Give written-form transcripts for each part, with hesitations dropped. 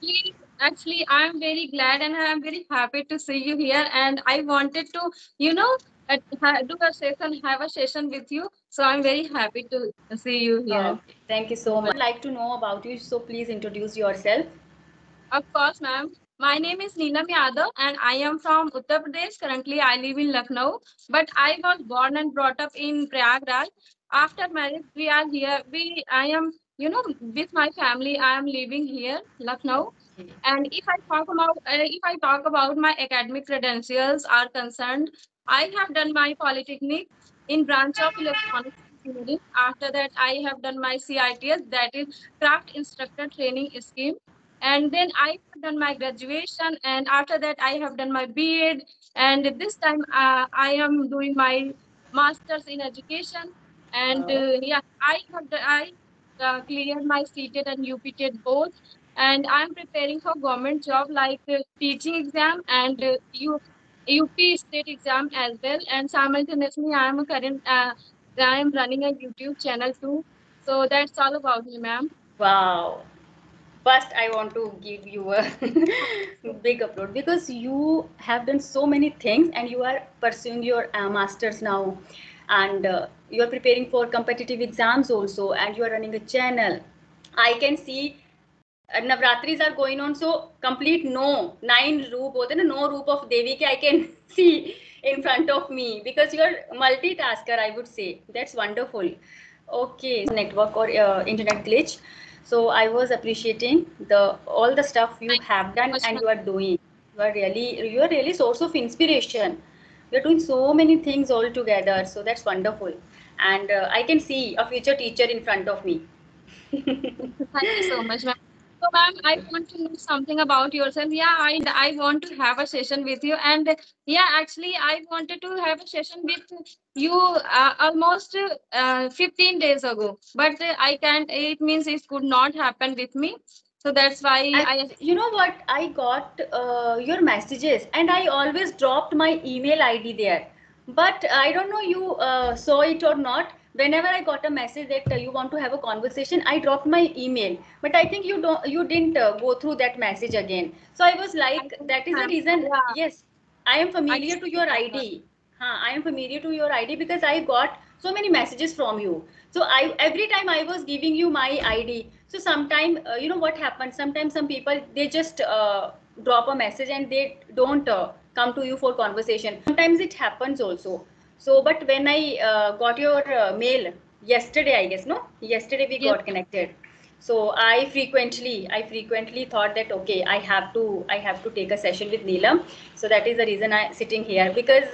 Please, actually, I am very glad and I am very happy to see you here. And I wanted to, you know, have a session with you. So I'm very happy to see you here. Oh, thank you so much. I'd like to know about you. So please introduce yourself. Of course, ma'am. My name is Neena Mehta and I am from Uttar Pradesh. Currently, I live in Lucknow, but I was born and brought up in Prayagraj. After marriage, we are here. I am, you know, with my family. I am living here, Lucknow. And if I talk about my academic credentials are concerned, I have done my polytechnic in branch of electronics engineering. After that, I have done my CITS, that is Craft Instructor Training Scheme. And then I have done my graduation, and after that I have done my B.Ed, and this time I am doing my master's in education, and I cleared my CTET and UPTET both, and I am preparing for government job like teaching exam and UP state exam as well, and simultaneously I am running a YouTube channel too. So that's all about me, ma'am. Wow. First, I want to give you a big applause because you have done so many things and you are pursuing your master's now, and you are preparing for competitive exams also, and you are running a channel. I can see Navratris are going on, so complete nine roop of Devi I can see in front of me because you are multitasker, I would say. That's wonderful. Okay, network or internet glitch. So I was appreciating all the stuff you have done and you are doing. You are really source of inspiration. You're doing so many things all together. So that's wonderful. And I can see a future teacher in front of me. Thank you so much, ma'am. So ma'am, I want to know something about yourself. Yeah, I want to have a session with you. And yeah, actually, I wanted to have a session with you almost 15 days ago. But I can't, it means it could not happen with me. So that's why I... You know what? I got your messages and I always dropped my email ID there. But I don't know you saw it or not. Whenever I got a message that you want to have a conversation, I dropped my email. But I think you didn't go through that message again. So I was like, that is the reason. Yeah. Yes, I am familiar to your ID. I am familiar to your ID because I got so many messages from you. So every time I was giving you my ID. So sometimes, you know what happens? Sometimes some people, they just drop a message and they don't come to you for conversation. Sometimes it happens also. So, but when I got your mail yesterday, I guess, no? Yesterday we got connected. So I frequently thought that, okay, I have to take a session with Neelam. So that is the reason I'm sitting here, because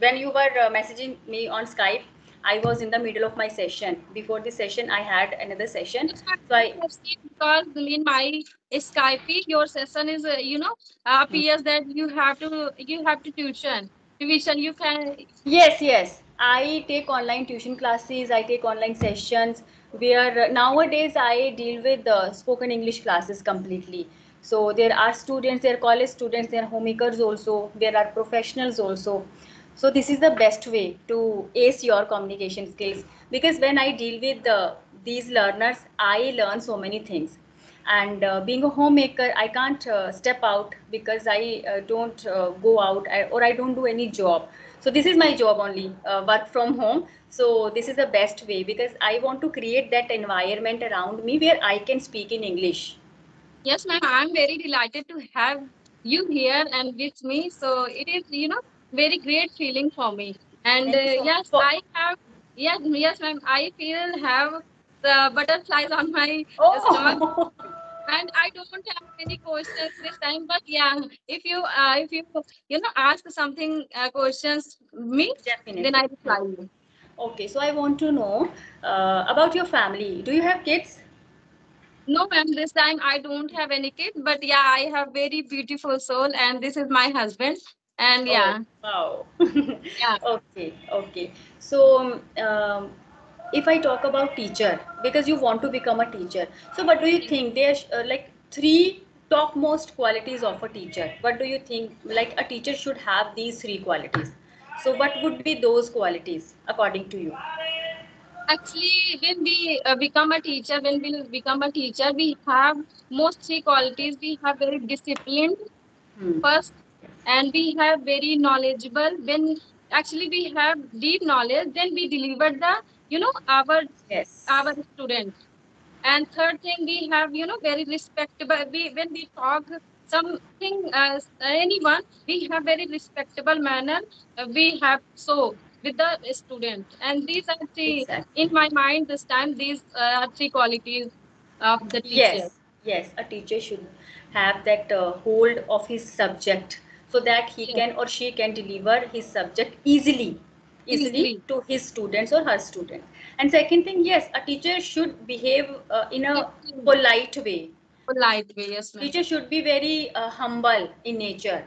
when you were messaging me on Skype, I was in the middle of my session. Before this session, I had another session. So I have seen, because in my Skype, your session is, you know, appears that you have to tuition. Tuition you can... Yes. I take online tuition classes. I take online sessions where nowadays I deal with spoken English classes completely. So there are students, there are college students, there are homemakers also, there are professionals also. So this is the best way to ace your communication skills, because when I deal with these learners, I learn so many things. And being a homemaker, I can't step out because I don't go out or I don't do any job. So this is my job only, work from home. So this is the best way, because I want to create that environment around me where I can speak in English. Yes, ma'am, I'm very delighted to have you here and with me. So it is, you know, very great feeling for me. And yes, I have, yes, ma'am, I feel have the butterflies on my stomach. And I don't have many questions this time, but yeah, if you ask something questions me, definitely, then I reply you. Okay, so I want to know about your family. Do you have kids? No, ma'am. This time I don't have any kids, but yeah, I have very beautiful soul, and this is my husband. And yeah. Oh, wow. Yeah. Okay. So. If I talk about teacher, because you want to become a teacher. So what do you think? There are like three topmost qualities of a teacher. What do you think? Like a teacher should have these three qualities. So what would be those qualities according to you? Actually, when we become a teacher, we have most three qualities. We have very disciplined first, and we have very knowledgeable. When actually we have deep knowledge, then we deliver the our students. And third thing, we have very respectable. When we talk something as anyone, we have very respectable manner. We have so. With the student, and these are three in my mind this time. These are three qualities of the teacher. Yes, a teacher should have that hold of his subject, so that he can or she can deliver his subject easily to his students or her students. And second thing, yes, a teacher should behave in a polite way. Yes, ma'am. Teacher should be very humble in nature.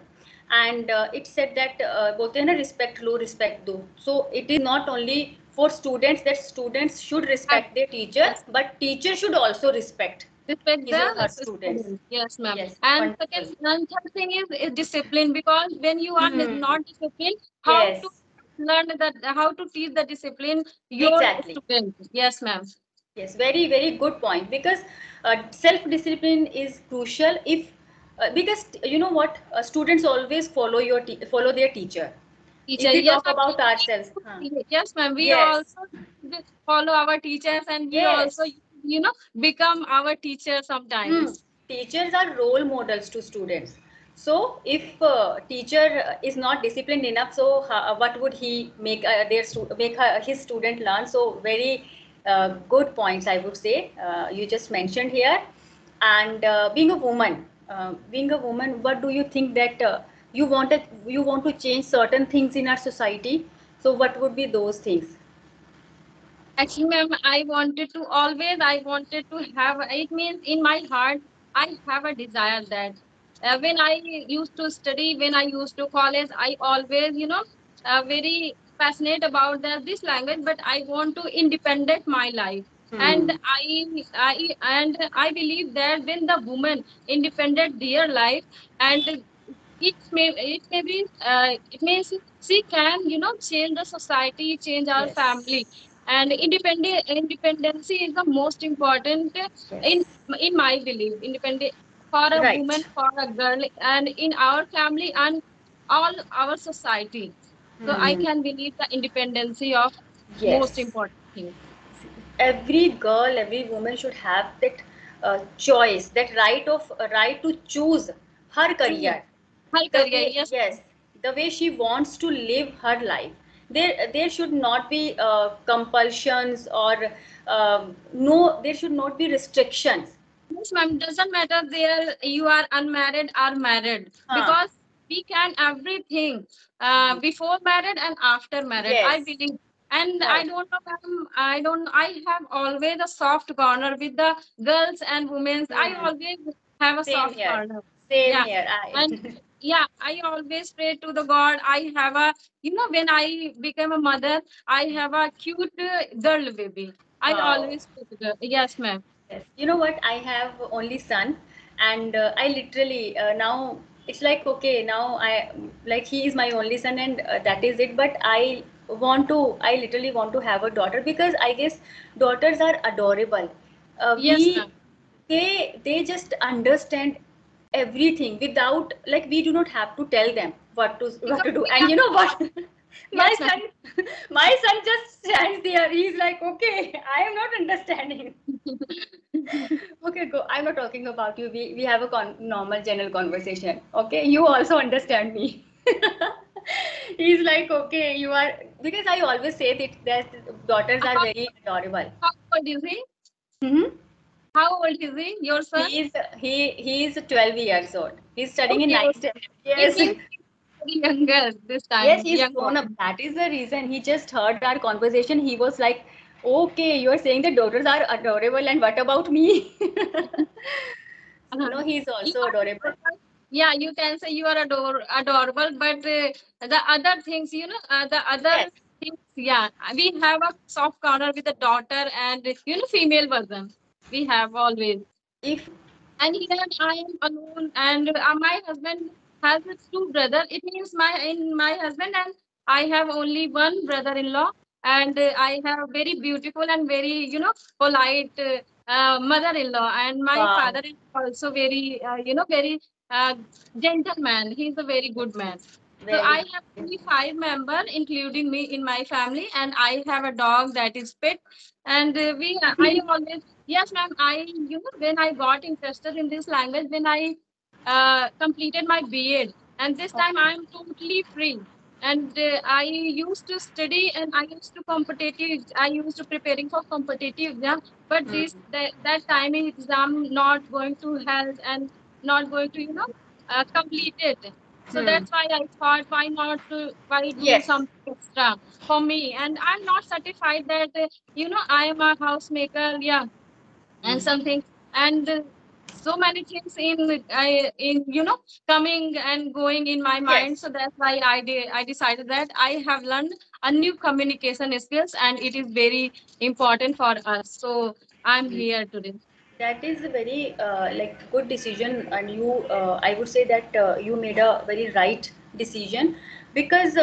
And it said that बोलते हैं ना respect लो respect दो. So it is not only for students that students should respect their teachers, but teacher should also respect the students. Yes, ma'am. Yes, and second, another thing is discipline, because when you are not disciplined, how to learn that, how to teach the discipline your students. Yes, ma'am. Yes, very very good point, because self-discipline is crucial if. Because you know what, students always follow their teacher. If we talk about ourselves. Yes, ma'am. We also follow our teachers, and we also become our teacher sometimes. Teachers are role models to students. So if teacher is not disciplined enough, so what would he make his student learn? So very good points, I would say, you just mentioned here. And being a woman, what do you think that you want to change certain things in our society? So what would be those things? Actually, ma'am, I wanted to have, it means in my heart I have a desire that when I used to study, when I used to college, I always very passionate about this language, but I want to independent my life. And I believe that when the woman independent their life, and it means she can change the society, change our family, and independency is the most important in my belief. Independent for a woman, for a girl, and in our family and all our society. So I can believe the independency of most important thing. Every girl, every woman should have that choice, that right to choose her career. Yes, the way she wants to live her life. There should not be compulsions or there should not be restrictions. Yes, ma'am. Doesn't matter there you are unmarried or married, because we can everything before married and after married. Yes. I believe. And I don't know, ma'am, I have always a soft corner with the girls and women. I always have a soft corner. Same here. I always pray to the God. I have a, when I became a mother, I have a cute girl baby. I always pray to the, yes, ma'am. Yes. You know what? I have only son, and I literally now it's like, okay, now I like he is my only son, and that is it. But I literally want to have a daughter, because I guess daughters are adorable. They just understand everything without, like, we do not have to tell them what to do. And you know what, my son just stands there. He's like, okay, I am not understanding. Okay, go. I'm not talking about you. We have a normal general conversation. Okay, you also understand me. He's like, okay, you are, because I always say that daughters are very adorable. How old is he? How old is he? Your son? He is 12 years old. He's studying in ninth standard. Yes. He's younger this time. Yes, he's grown up. That is the reason. He just heard our conversation. He was like, okay, you are saying that daughters are adorable, and what about me? No, he's also adorable. Yeah, you can say you are adorable, but the other things, the other things, we have a soft corner with the daughter, and female version we have always. And here I am alone, and my husband has two brothers. It means my husband and I have only one brother-in-law, and I have very beautiful and very, polite mother-in-law, and my father is also very, very gentleman. He's a very good man. Very so I have only 5 members, including me in my family, and I have a dog that is Pit. And I always, yes, ma'am. When I got interested in this language, when I completed my B.Ed, and this time I am totally free. And I used to study, and I used to competitive. I used to preparing for competitive exam, but that timing exam not going to help and not going to complete it. So that's why I thought, why not do something extra for me? And I'm not satisfied that, I am a housemaker, and something. And so many things in coming and going in my mind. So that's why I decided that I have learned a new communication skills, and it is very important for us. So I'm here today. That is a very good decision, and you, I would say that you made a very right decision, because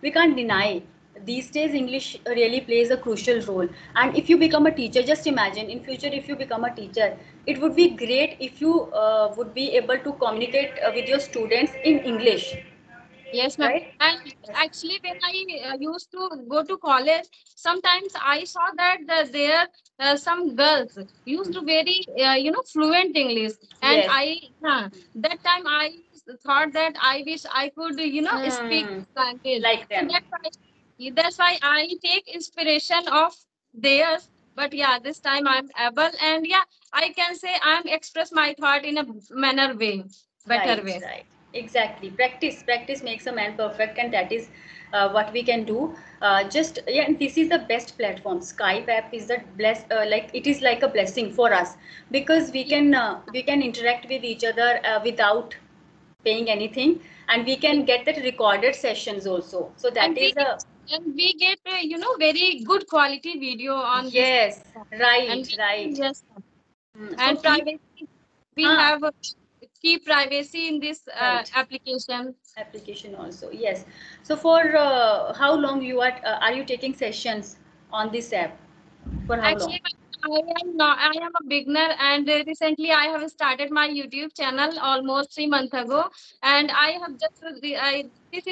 we can't deny these days English really plays a crucial role. And if you become a teacher, just imagine in future if you become a teacher, it would be great if you would be able to communicate with your students in English. Yes, ma'am. Right? And actually, when I used to go to college, sometimes I saw that there some girls used to very, fluent English. And that time I thought that I wish I could, speak language. Like them. That's why I take inspiration of theirs. But this time I'm able, and I can say I'm express my thought in a manner way, better way. Right. Exactly. Practice makes a man perfect, and that is what we can do. And this is the best platform. Skype app is the it is a blessing for us, because we can interact with each other without paying anything, and we can get that recorded sessions also. So that is a. And we get very good quality video on. Yes. This. Right. And right. Yes. And so privacy. We have. Keep privacy in this application also. Yes. So for how long you are you taking sessions on this app? For how long? I am a beginner, and recently I have started my YouTube channel almost 3 months ago, and I have just this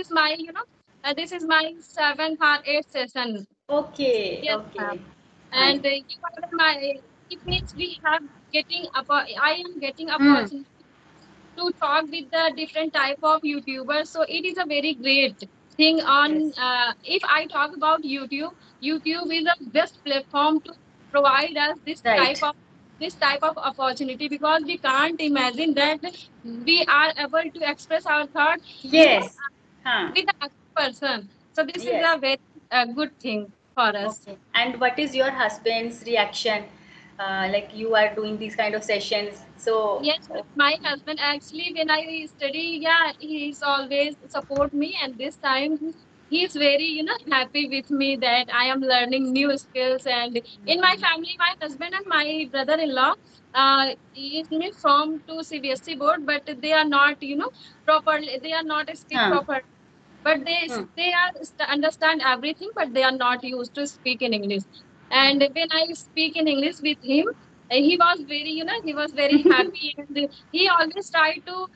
is my 7th or 8th session. Okay. Yes, okay. And it means we have I am getting opportunity to talk with the different type of YouTubers. So it is a very great thing on, if I talk about YouTube, YouTube is the best platform to provide us this type of opportunity, because we can't imagine that we are able to express our thoughts with the other person. So this is a very good thing for us. Okay. And what is your husband's reaction? You are doing these kind of sessions, so yes, my husband actually, when I study, he's always support me, and this time he's very happy with me that I am learning new skills. And in my family, my husband and my brother-in-law is from 2 CBSE board, but they are not properly, they are not speak properly, but they are understand everything, but they are not used to speak in English. And when I speak in English with him, he was very, he was very happy. And he always tried to,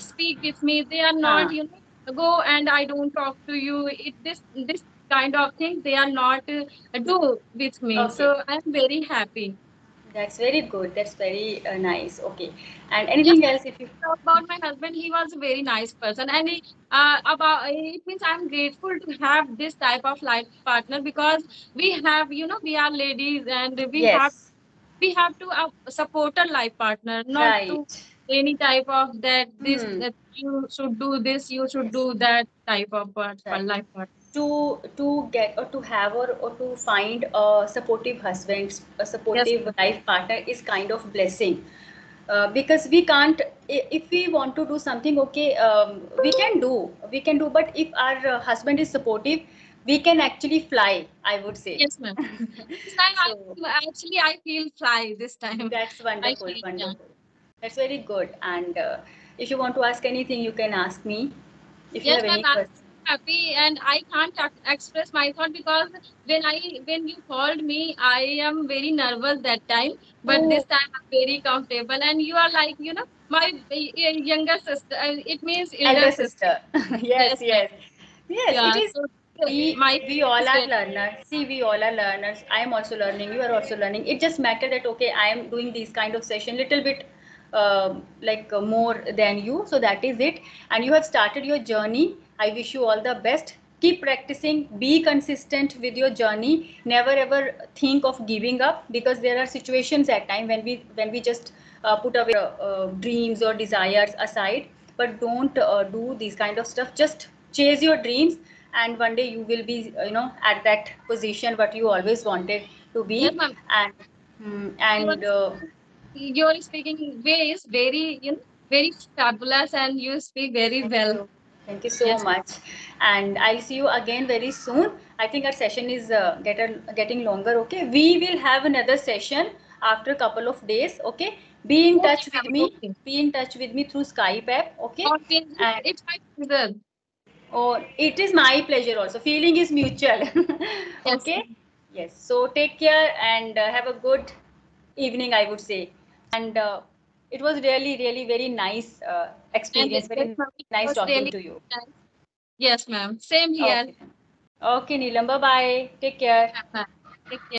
speak with me. They are not, go and I don't talk to you. This kind of thing, they are not do with me. Okay. So I'm very happy. That's very good. That's very nice. Okay. And anything else? If you talk about my husband, he was a very nice person. And he, it means I'm grateful to have this type of life partner, because we have, we are ladies, and we have to support a life partner, not to any type of that, this, that you should do this, you should do that type of life partner. To get or to have or to find a supportive husband, a supportive life partner is kind of blessing, because we can't, if we want to do something, we can do, but if our husband is supportive, we can actually fly, I would say. Yes, ma'am. This time I feel fly this time. That's wonderful, wonderful. That's very good. And if you want to ask anything, you can ask me. If you have any questions. happy, and I can't express my thought, because when you called me, I am very nervous that time, but this time I'm very comfortable. And you are like, you know, my younger sister. It means elder sister. Yes. Yeah, it is. So we all are learners. See, we all are learners. I am also learning. You are also learning. It just matters that, okay, I am doing these kind of session little bit more than you. So that is it. And you have started your journey. I wish you all the best. Keep practicing. Be consistent with your journey. Never ever think of giving up, because there are situations at time when we just put away dreams or desires aside. But don't do these kind of stuff. Just chase your dreams, and one day you will be, you know, at that position what you always wanted to be. Yes, ma'am. And your speaking way is very, you know, very fabulous, and you speak very well. Thank you so much. And I'll see you again very soon. I think our session is getting longer. Okay, we will have another session after a couple of days. Okay, be in touch with me. Okay. Be in touch with me through Skype app. Okay, and it's my pleasure. Oh, it is my pleasure also. Feeling is mutual. Okay. Yes. So take care and have a good evening, I would say. And it was really, really very nice experience. Very nice talking to you. Yes, ma'am. Same here. Okay, Neelam. Bye-bye. Take care. Bye-bye. Take care.